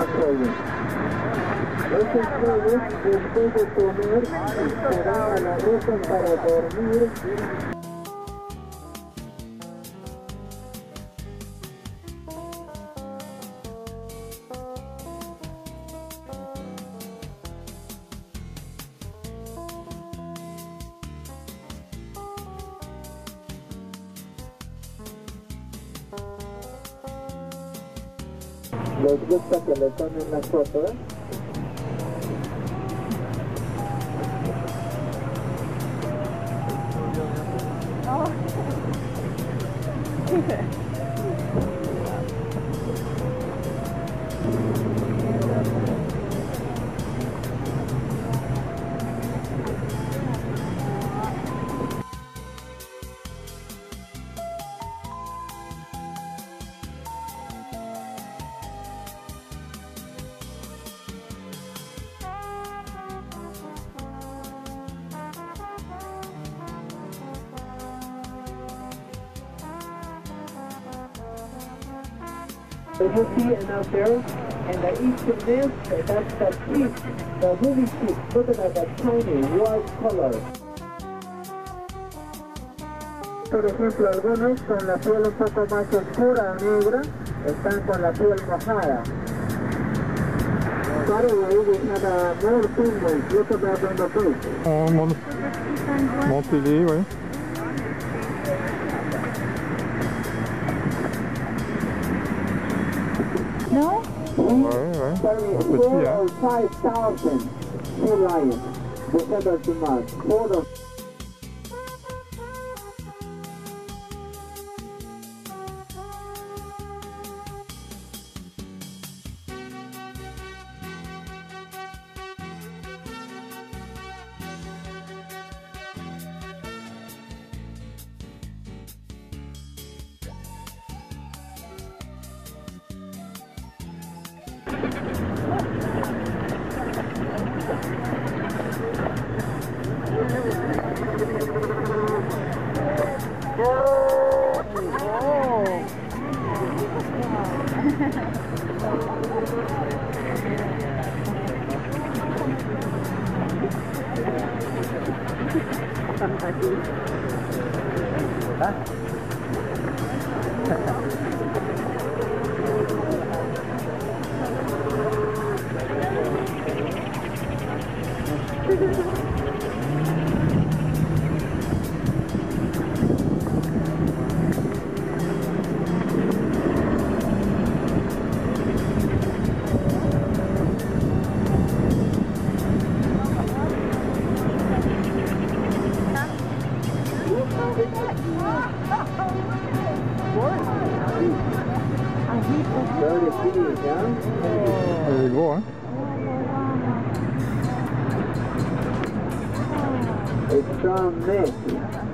Estos juegos, después de comer, estarán a la mesa para dormir. Les gusta que le tomen una foto, ¿eh? No. There's a sea out there, and the eastern man, that's the sheep, the movie sheep, looking at that tiny white color. Por ejemplo, algunos con la piel un poco más oscura, negra, están con la piel mojada. Paraguay, we have more penguins. Look at that on the boat. Montevideo, eh? No? Right. 4 or 5,000 sea lions, December to March. 4 or there you go, eh? It's John Messi.